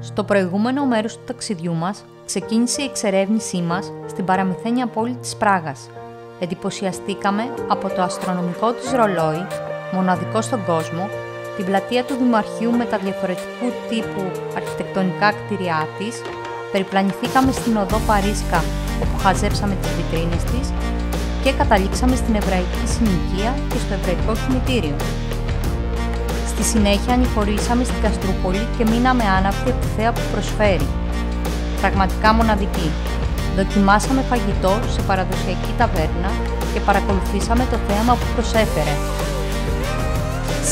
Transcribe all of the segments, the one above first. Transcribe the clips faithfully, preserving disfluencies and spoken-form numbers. Στο προηγούμενο μέρος του ταξιδιού μας ξεκίνησε η εξερεύνησή μας στην παραμυθένια πόλη της Πράγας. Εντυπωσιαστήκαμε από το αστρονομικό της ρολόι, μοναδικό στον κόσμο, την πλατεία του Δημαρχείου με τα διαφορετικού τύπου αρχιτεκτονικά κτίρια της, περιπλανηθήκαμε στην οδό Παρίσκα όπου χαζέψαμε τις βιτρίνες της και καταλήξαμε στην Εβραϊκή Συνοικία και στο Εβραϊκό Κημητήριο. Στη συνέχεια ανηφορήσαμε στην Καστρούπολη και μείναμε άναυτοι από τη θέα που προσφέρει. Πραγματικά μοναδική. Δοκιμάσαμε φαγητό σε παραδοσιακή ταβέρνα και παρακολουθήσαμε το θέαμα που προσέφερε.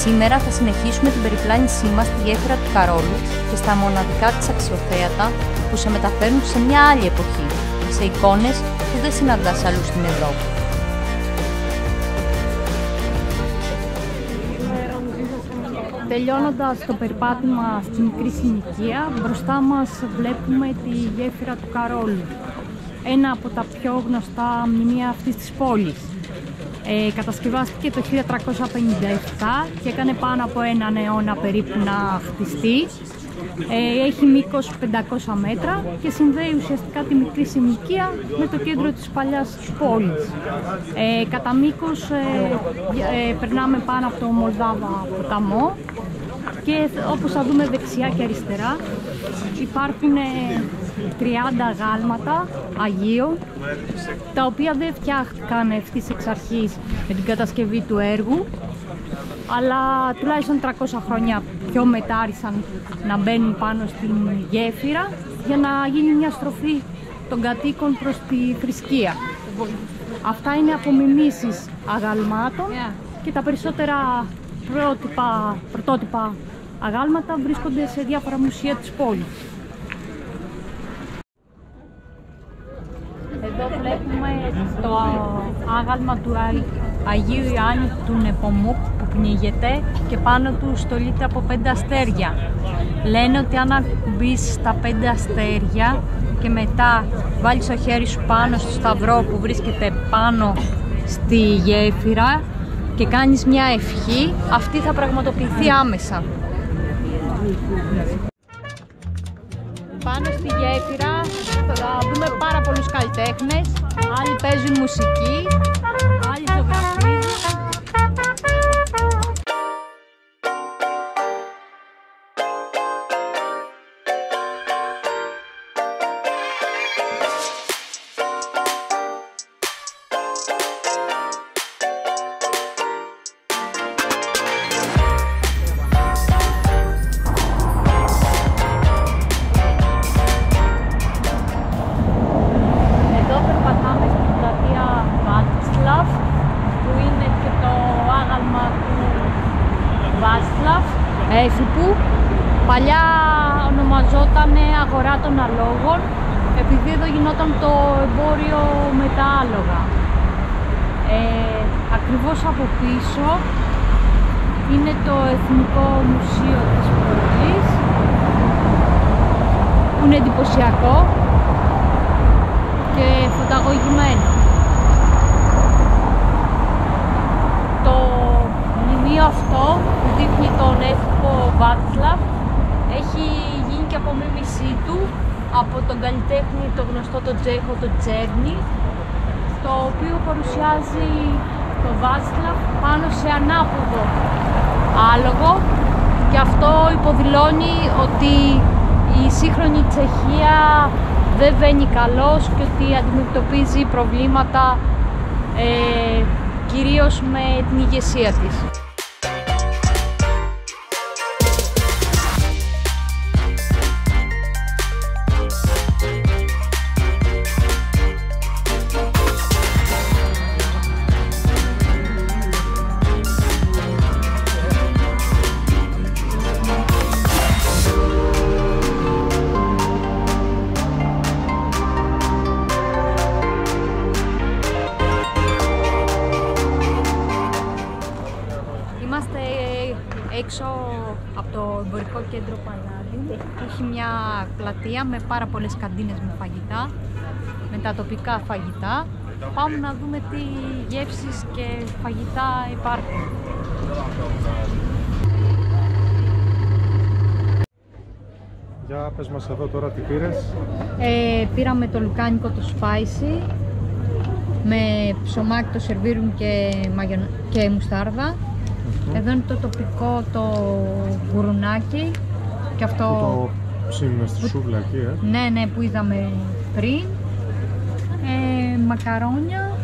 Σήμερα θα συνεχίσουμε την περιπλάνησή μας στη Γέφυρα του Καρόλου και στα μοναδικά της αξιοθέατα που σε μεταφέρουν σε μια άλλη εποχή, σε εικόνες που δεν συναντάς αλλού στην Ευρώπη. Τελειώνοντας το περπάτημα στη Μικρή Συνοικία, μπροστά μας βλέπουμε τη Γέφυρα του Καρόλου, ένα από τα πιο γνωστά μνημεία αυτής της πόλης. Ε, κατασκευάστηκε το χίλια τριακόσια πενήντα επτά και έκανε πάνω από έναν αιώνα περίπου να χτιστεί. Ε, έχει μήκος πεντακόσια μέτρα και συνδέει ουσιαστικά τη Μικρή Συνοικία με το κέντρο της παλιάς πόλης. Ε, κατά μήκος ε, ε, περνάμε πάνω από το Μολδάβα ποταμό και όπως θα δούμε δεξιά και αριστερά υπάρχουν ε, τριάντα γάλματα Αγίου, τα οποία δεν φτιάχτηκαν ευθύς εξ αρχής με την κατασκευή του έργου, αλλά τουλάχιστον τριακόσια χρόνια πιο μετά άρχισαν να μπαίνουν πάνω στην γέφυρα για να γίνει μια στροφή των κατοίκων προς τη θρησκεία. Αυτά είναι απομιμήσεις αγαλμάτων και τα περισσότερα πρότυπα, πρωτότυπα αγάλματα βρίσκονται σε διάφορα μουσεία της πόλης. Εδώ βλέπουμε το άγαλμα του Αγίου Ιωάννη του Νεπομούκ που πνίγεται και πάνω του στολείται από πέντε αστέρια. Λένε ότι αν ακουμπήσεις τα πέντε αστέρια και μετά βάλεις το χέρι σου πάνω στο σταυρό που βρίσκεται πάνω στη γέφυρα και κάνεις μια ευχή, αυτή θα πραγματοποιηθεί άμεσα. Πάνω στη γέφυρα θα δούμε πάρα πολλούς καλλιτέχνες, άλλοι παίζουν μουσική, άλλοι ζωγραφίζουν. Που παλιά ονομαζόταν αγορά των αλόγων, επειδή εδώ γινόταν το εμπόριο με τα άλογα. Ε, ακριβώς από πίσω είναι το Εθνικό Μουσείο της Πόλης, που είναι εντυπωσιακό και φωταγωγημένο. Το μνημείο αυτό που δείχνει τον Βάτσλαφ έχει γίνει και απομίμησή του από τον καλλιτέχνη, τον γνωστό τον Τσέχο, τον Cerny, το οποίο παρουσιάζει τον Βάτσλαφ πάνω σε ανάποδο άλογο και αυτό υποδηλώνει ότι η σύγχρονη Τσεχία δεν βαίνει καλώς και ότι αντιμετωπίζει προβλήματα ε, κυρίως με την ηγεσία της. Έξω από το εμπορικό κέντρο Palladium έχει μια πλατεία με πάρα πολλές καντίνες με φαγητά, με τα τοπικά φαγητά. Πάμε να δούμε τι γεύσεις και φαγητά υπάρχουν. Για πες μας εδώ τώρα τι πήρες. Ε, πήραμε το λουκάνικο το spicy με ψωμάκι, το σερβίρουν και, μαγιον... και μουστάρδα. Mm-hmm. Εδώ είναι το τοπικό το γουρουνάκι και αυτό... Που το ψήνουμε στη που... σούβλα εκεί, ε. Ναι, ναι, που είδαμε πριν. Ε, μακαρόνια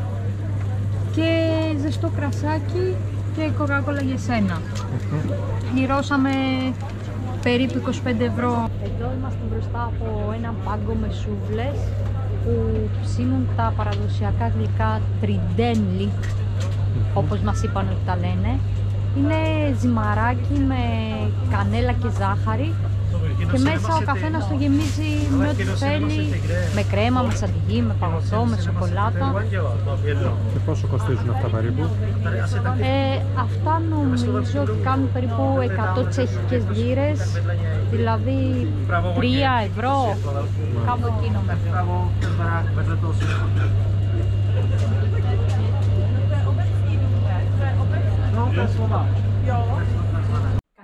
και ζεστό κρασάκι και κοκάκολα για σένα. Mm-hmm. Γυρώσαμε περίπου είκοσι πέντε ευρώ. Εδώ είμαστε μπροστά από έναν πάγκο με σούβλες που ψήνουν τα παραδοσιακά γλυκά τριντένλι, όπως μας είπαν ότι τα λένε. Είναι ζυμαράκι με κανέλα και ζάχαρη και μέσα ο καθένας το γεμίζει με ό,τι θέλει, με κρέμα, με σαντιγί, με παγωτό, με σοκολάτα. Και πόσο κοστίζουν αυτά περίπου? Ε, αυτά νομίζω ότι κάνουν περίπου εκατό τσεχικές λίρες, δηλαδή τρία ευρώ, κάπου εκεί νομίζω.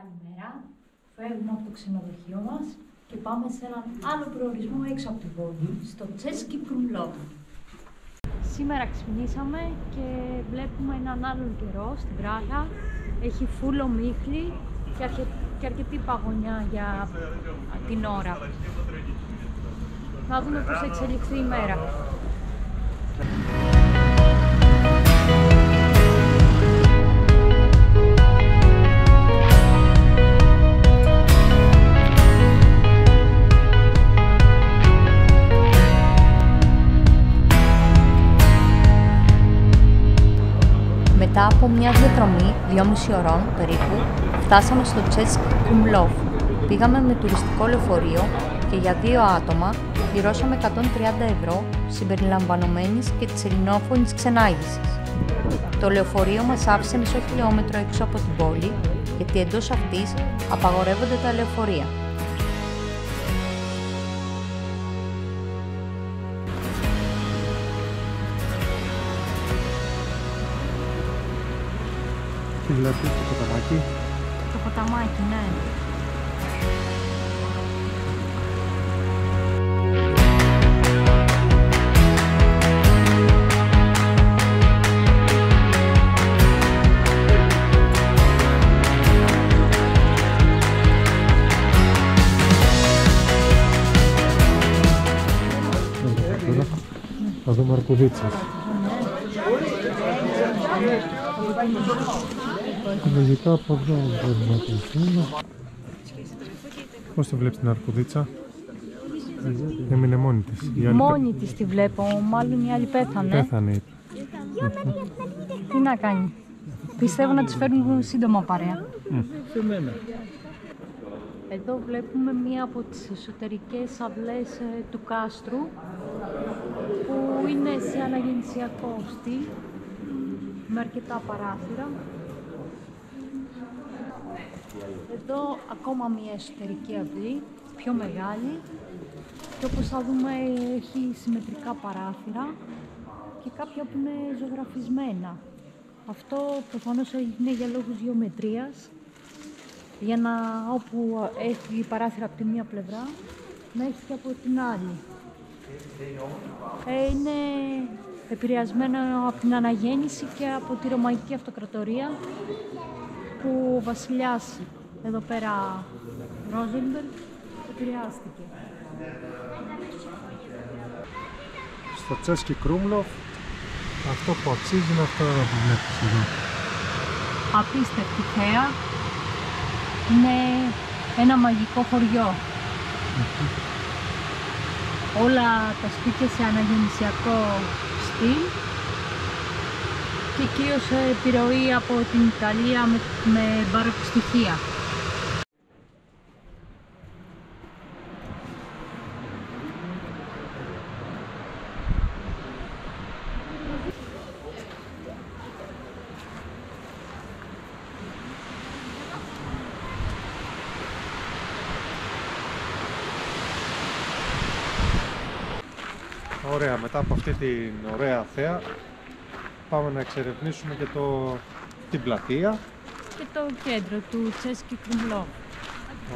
Καλημέρα, φεύγουμε από το ξενοδοχείο μας και πάμε σε έναν άλλο προορισμό έξω από τη Βόλη, στο Τσέσκι Κρούμλοβ. Σήμερα ξυπνήσαμε και βλέπουμε έναν άλλον καιρό στην Πράγα. Έχει φούλο μίχλι και, αρκε... και αρκετή παγωνιά για την ώρα. Να δούμε πώς θα εξελιχθεί η μέρα. Μετά από μια διαδρομή δυόμιση ωρών περίπου, φτάσαμε στο Τσέσκι Κρούμλοβ. Πήγαμε με τουριστικό λεωφορείο και για δύο άτομα πληρώσαμε εκατόν τριάντα ευρώ συμπεριλαμβανομένης και της ελληνόφωνης ξενάγησης. Το λεωφορείο μας άφησε μισό χιλιόμετρο έξω από την πόλη, γιατί εντός αυτής απαγορεύονται τα λεωφορεία. Τι βλέπεις, το ποταμάκι? Το ποταμάκι, ναι. Να δούμε αρκουδίτσες. Λογικά από εδώ μπορούμε να κλειστούμε. Πώς τη βλέπεις την αρκουδίτσα? Έμεινε μόνη της. Μόνη της τη βλέπω, μάλλον η άλλη πέθανε. Πέθανε. Τι να κάνει. Πιστεύω να τις φέρνουν σύντομα παρέα. Εδώ βλέπουμε μία από τις εσωτερικές αυλές του κάστρου που είναι σε αναγεννησιακό στυλ με αρκετά παράθυρα. Εδώ ακόμα μια εσωτερική αυλή, πιο μεγάλη, και όπως θα δούμε έχει συμμετρικά παράθυρα και κάποια που είναι ζωγραφισμένα. Αυτό προφανώς είναι για λόγους γεωμετρίας, για να όπου έχει παράθυρα από τη μία πλευρά να έχει και από την άλλη. Είναι επηρεασμένο από την αναγέννηση και από τη Ρωμαϊκή Αυτοκρατορία, που ο βασιλιάς εδώ πέρα, Rosenberg, επηρεάστηκε. Στο Τσέσκι Κρούμλοβ, αυτό που αξίζει είναι αυτό που βλέπεις εδώ. Απίστευτη θέα, είναι ένα μαγικό χωριό. Όλα τα σπίτια σε αναγεννησιακό στυλ και κυρίως επιρροή από την Ιταλία με, με μπαροκ στοιχεία. Ωραία, μετά από αυτή την ωραία θέα πάμε να εξερευνήσουμε και το... την πλατεία και το κέντρο του Τσέσκι Κρούμλοβ.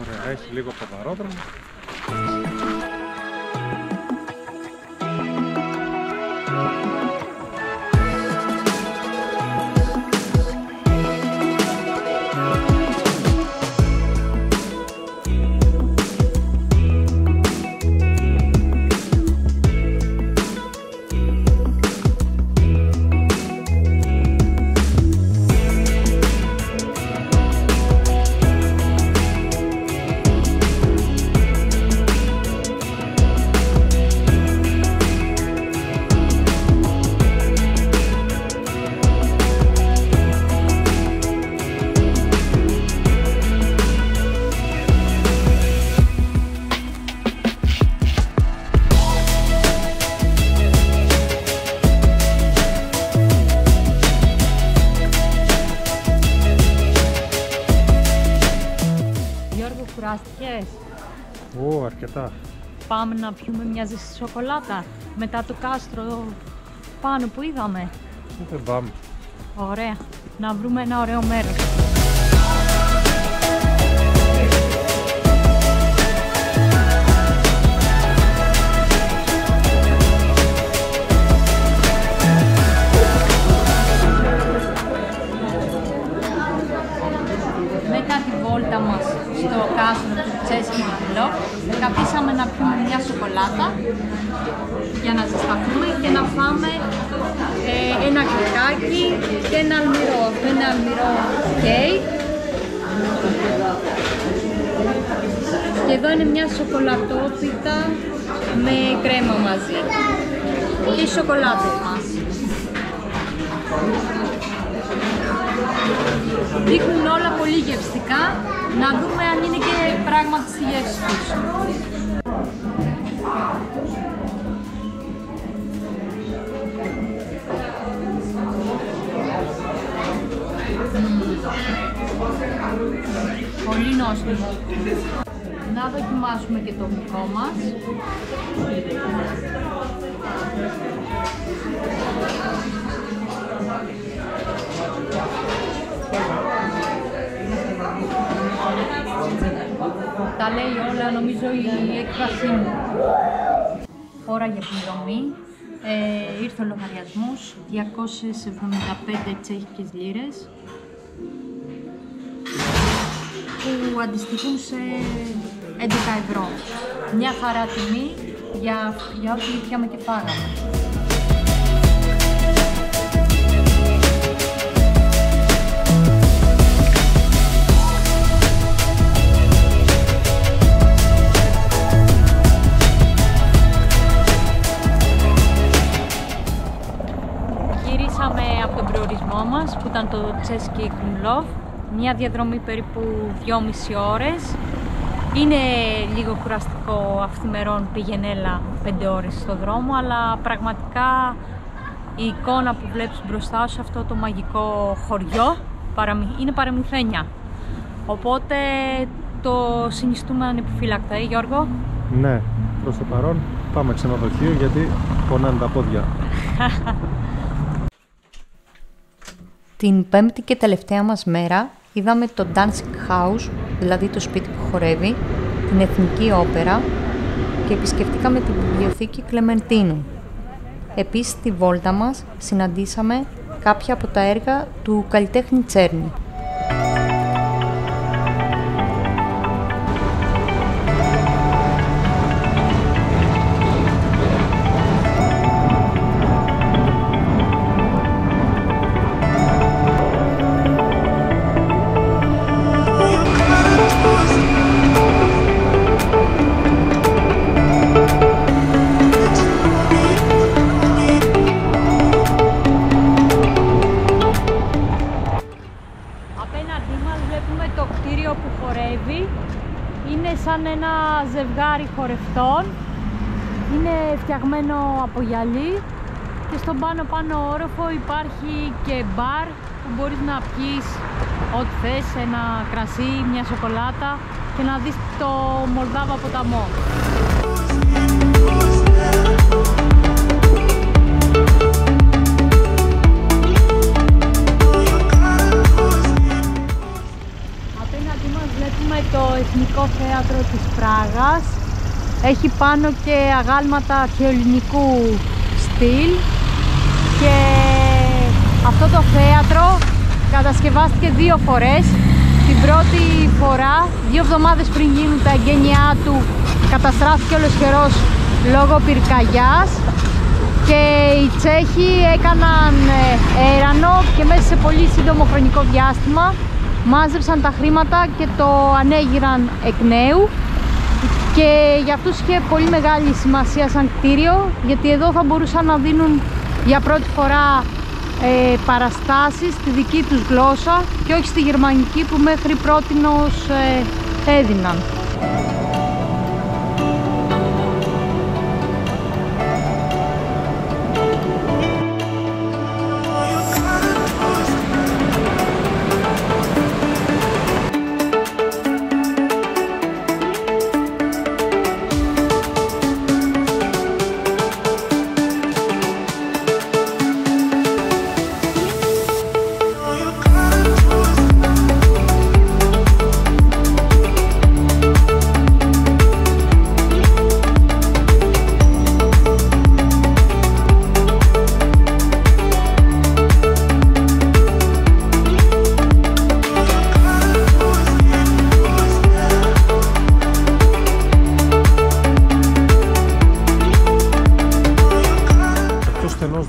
Ωραία, έχει λίγο ποδαρόδρομο Ω, αρκετά. Πάμε να πιούμε μια ζεστή σοκολάτα μετά το κάστρο πάνω που είδαμε. Δεν πάμε. Ωραία. Να βρούμε ένα ωραίο μέρος. Μετά τη βόλτα μας στο κάστρο του Τσέσκι Κρούμλοβ, καθίσαμε να πιούμε μια σοκολάτα για να ζεσταθούμε και να φάμε ε, ένα κρυκάκι και ένα αλμυρό, ένα αλμυρό κέικ. Και εδώ είναι μια σοκολατόπιτα με κρέμα μαζί και οι σοκολάτες μας. Δείχνουν όλα πολύ γευστικά, να δούμε αν είναι και πράγματι στη γεύση τους. Mm. Πολύ νόστιμο. Να δοκιμάσουμε και το δικό μας. Τα λέει όλα, νομίζω, η έκφρασή μου. Ώρα για πληρωμή. Ε, ήρθε ο λογαριασμός, διακόσιες εβδομήντα πέντε τσέχικες λίρες, που αντιστοιχούν σε έντεκα ευρώ. Μια χαρά τιμή για, για ό,τι πιάμε και φάγαμε. Που ήταν το Τσέσκι Κρούμλοβ, μια διαδρομή περίπου δυόμιση ώρες. Είναι λίγο κουραστικό αυθημερών, πήγαινε έλα πέντε ώρες στο δρόμο, αλλά πραγματικά η εικόνα που βλέπεις μπροστά σου, αυτό το μαγικό χωριό, είναι παραμυθένια. Οπότε το συνιστούμε ανεπιφύλακτα, ε Γιώργο? Ναι, προς το παρόν πάμε ξενοδοχείο γιατί πονάνε τα πόδια. Την πέμπτη και τελευταία μας μέρα είδαμε το Dancing House, δηλαδή το σπίτι που χορεύει, την Εθνική Όπερα και επισκεφτήκαμε την βιβλιοθήκη Κλεμεντίνου. Επίσης, στη βόλτα μας συναντήσαμε κάποια από τα έργα του καλλιτέχνη Cerny. Ζευγάρι χορευτών, είναι φτιαγμένο από γυαλί και στον πάνω πάνω όροφο υπάρχει και μπαρ που μπορείς να πιεις ό,τι θες, ένα κρασί, μια σοκολάτα και να δεις το Μολδάβα ποταμό. Το Εθνικό Θέατρο της Πράγας, Έχει πάνω και αγάλματα και ελληνικού στυλ και αυτό το θέατρο κατασκευάστηκε δύο φορές. Την πρώτη φορά, δύο εβδομάδες πριν γίνουν τα εγγένειά του, καταστράφηκε ολοσχερός λόγω πυρκαγιάς και οι Τσέχοι έκαναν έρανο και μέσα σε πολύ σύντομο χρονικό διάστημα μάζεψαν τα χρήματα και το ανέγυραν εκ νέου. Και για αυτούς είχε πολύ μεγάλη σημασία σαν κτίριο, γιατί εδώ θα μπορούσαν να δίνουν για πρώτη φορά ε, παραστάσεις στη δική τους γλώσσα και όχι στη γερμανική που μέχρι πρότινος ε, έδιναν.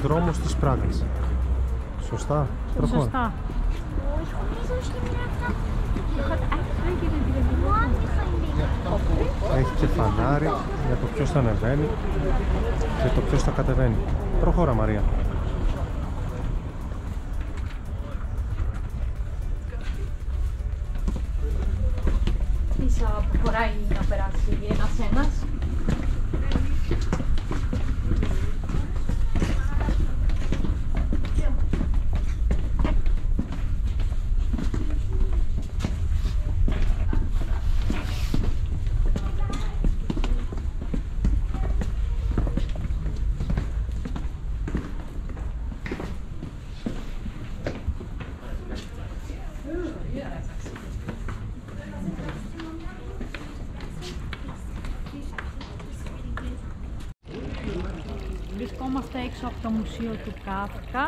Δρόμος της Πράγας. Σωστά, στραβά. Σωστά. Έχει και φανάρι για το ποιος θα ανεβαίνει και το ποιος θα κατεβαίνει. Προχώρα Μαρία. Ίσα προχωράει να περάσει ένας ένας. Βρισκόμαστε έξω από το Μουσείο του Κάφκα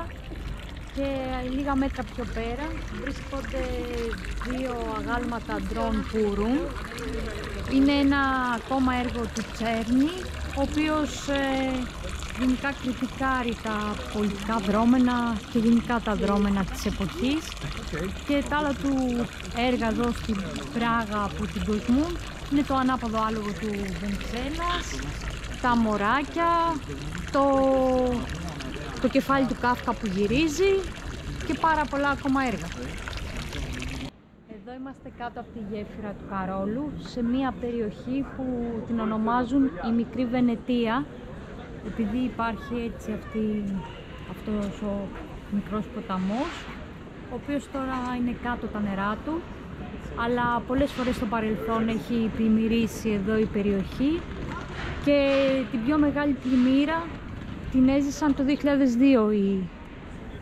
και λίγα μέτρα πιο πέρα βρίσκονται δύο αγάλματα ντρόν πουρούν. Είναι ένα ακόμα έργο του Τσέρνη, ο οποίος ε, γενικά κριτικάρει τα πολιτικά δρόμενα και γενικά τα δρόμενα της εποχής και τα άλλα του έργα εδώ στην Πράγα που την κοσμούν είναι το ανάποδο άλογο του Βενιζέλας, τα μωράκια, το, το κεφάλι του Κάφκα που γυρίζει και πάρα πολλά ακόμα έργα. Εδώ είμαστε κάτω από τη γέφυρα του Καρόλου, σε μια περιοχή που την ονομάζουν η Μικρή Βενετία, επειδή υπάρχει έτσι αυτή, αυτός ο μικρός ποταμός, ο οποίος τώρα είναι κάτω τα νερά του, αλλά πολλές φορές στο παρελθόν έχει πλημμυρίσει εδώ η περιοχή και την πιο μεγάλη πλημμύρα την έζησαν το δύο χιλιάδες δύο οι,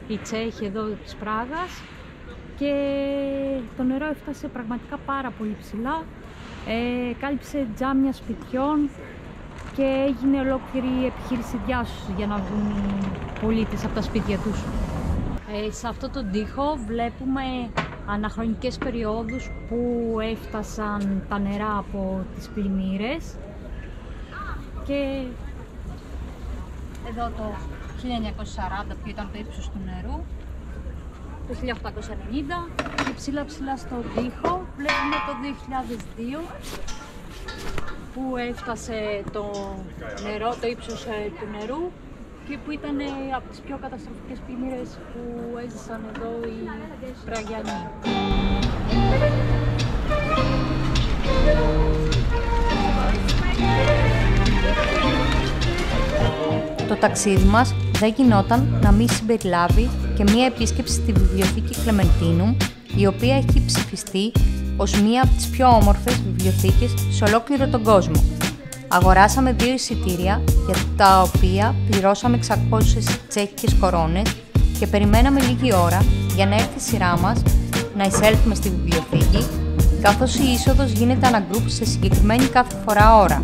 οι Τσέχοι εδώ της Πράγας και το νερό έφτασε πραγματικά πάρα πολύ ψηλά, ε, κάλυψε τζάμια σπιτιών και έγινε ολόκληρη επιχείρηση διάσωσης για να βγουν οι πολίτες από τα σπίτια τους. Ε, σε αυτό τον τοίχο βλέπουμε αναχρονικές περιόδους που έφτασαν τα νερά από τις πλημμύρες και εδώ το χίλια εννιακόσια σαράντα που ήταν το ύψος του νερού, το χίλια οκτακόσια ενενήντα και ψηλά ψηλά στον τοίχο βλέπουμε το δύο χιλιάδες δύο που έφτασε το νερό, το ύψος του νερού και που ήταν από τις πιο καταστροφικές πλημμύρες που έζησαν εδώ οι Πραγιανοί. Το ταξίδι μας δεν γινόταν να μην συμπεριλάβει και μία επίσκεψη στη βιβλιοθήκη Κλεμεντίνου, η οποία έχει ψηφιστεί ως μία από τις πιο όμορφες βιβλιοθήκες σε ολόκληρο τον κόσμο. Αγοράσαμε δύο εισιτήρια, για τα οποία πληρώσαμε εξακόσιες τσέχικες κορώνες και περιμέναμε λίγη ώρα για να έρθει η σειρά μας να εισέλθουμε στη βιβλιοθήκη, καθώς η είσοδος γίνεται αναγκρούπ σε συγκεκριμένη κάθε φορά ώρα.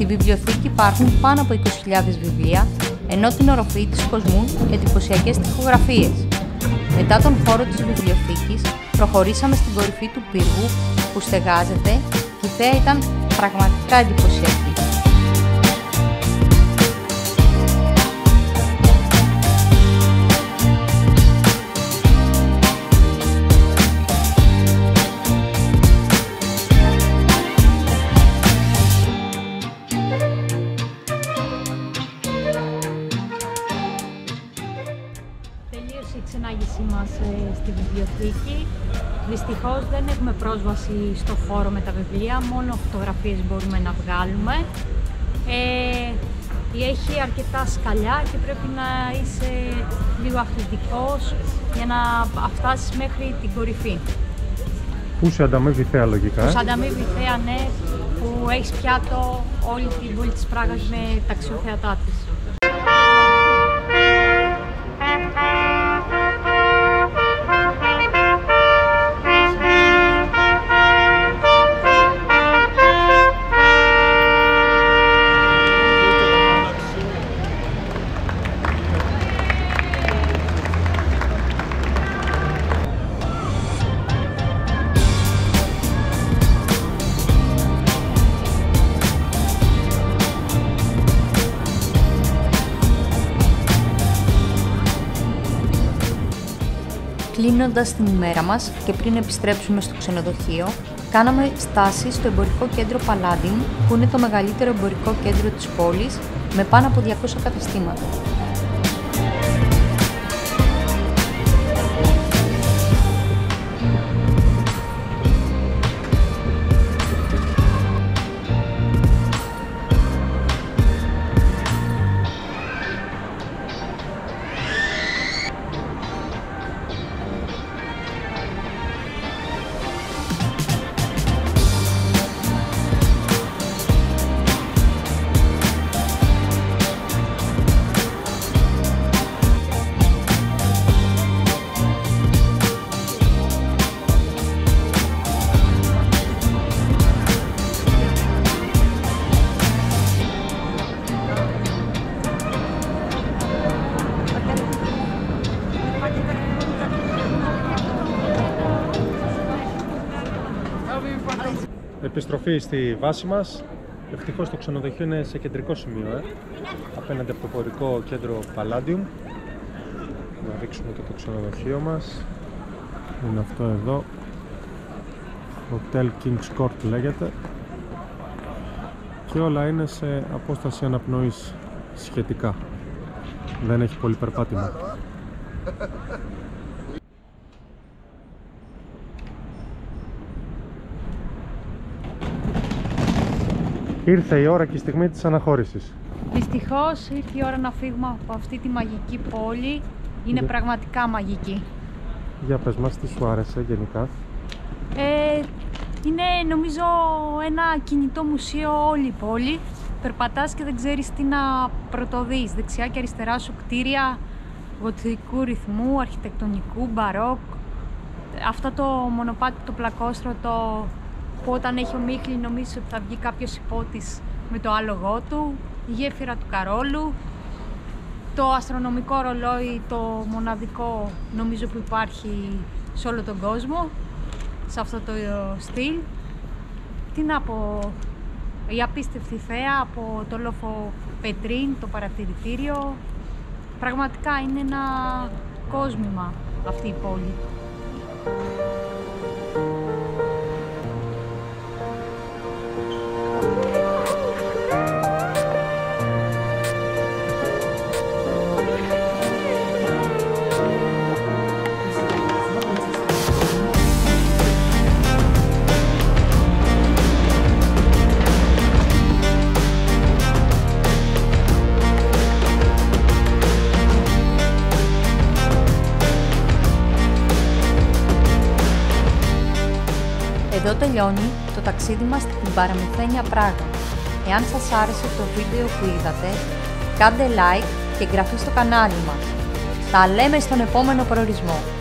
Στη βιβλιοθήκη υπάρχουν πάνω από είκοσι χιλιάδες βιβλία, ενώ την οροφή της κοσμούν εντυπωσιακές τοιχογραφίες. Μετά τον χώρο της βιβλιοθήκης, προχωρήσαμε στην κορυφή του πύργου που στεγάζεται και η θέα ήταν πραγματικά εντυπωσιακή. Τελείωσε η ξενάγησή μας στη βιβλιοθήκη. Δυστυχώς δεν έχουμε πρόσβαση στο χώρο με τα βιβλία, μόνο φωτογραφίες μπορούμε να βγάλουμε. Ε, έχει αρκετά σκαλιά και πρέπει να είσαι λίγο αθλητικός για να φτάσεις μέχρι την κορυφή. Πού σε ανταμείβει η θέα, λογικά. Πού σε ανταμείβει η θέα, ναι, που έχεις πιάτο όλη την πόλη της Πράγας με τα αξιοθέατά της. Κλείνοντας την ημέρα μας και πριν επιστρέψουμε στο ξενοδοχείο, κάναμε στάση στο εμπορικό κέντρο Palladium, που είναι το μεγαλύτερο εμπορικό κέντρο της πόλης, με πάνω από διακόσια καταστήματα. Επιστροφή στη βάση μας. Ευτυχώς το ξενοδοχείο είναι σε κεντρικό σημείο, ε? απέναντι από το εμπορικό κέντρο Palladium. Να δείξουμε και το ξενοδοχείο μας. Είναι αυτό εδώ. Hotel Kings Court λέγεται. Και όλα είναι σε απόσταση αναπνοής σχετικά. Δεν έχει πολύ περπάτημα. Ήρθε η ώρα και η στιγμή της αναχώρησης. Δυστυχώς ήρθε η ώρα να φύγουμε από αυτή τη μαγική πόλη. Είναι για... πραγματικά μαγική. Για πες μας, τι σου άρεσε γενικά? Ε, είναι νομίζω ένα κινητό μουσείο όλη η πόλη. Περπατάς και δεν ξέρεις τι να πρωτοδείς. Δεξιά και αριστερά σου κτίρια γοτθικού ρυθμού, αρχιτεκτονικού, μπαρόκ. Αυτό το μονοπάτι, το πλακόστρωτο, που όταν έχει ομίχλη νομίζω ότι θα βγει κάποιος υπότης με το άλογό του, η γέφυρα του Καρόλου, το αστρονομικό ρολόι, το μοναδικό νομίζω που υπάρχει σε όλο τον κόσμο, σε αυτό το στυλ. Τι να πω, η απίστευτη θέα από το λόφο Πετρίν, το παρατηρητήριο. Πραγματικά είναι ένα κόσμημα αυτή η πόλη. Εδώ τελειώνει το ταξίδι μας στην παραμυθένια Πράγα. Εάν σας άρεσε το βίντεο που είδατε, κάντε like και εγγραφή στο κανάλι μας. Τα λέμε στον επόμενο προορισμό.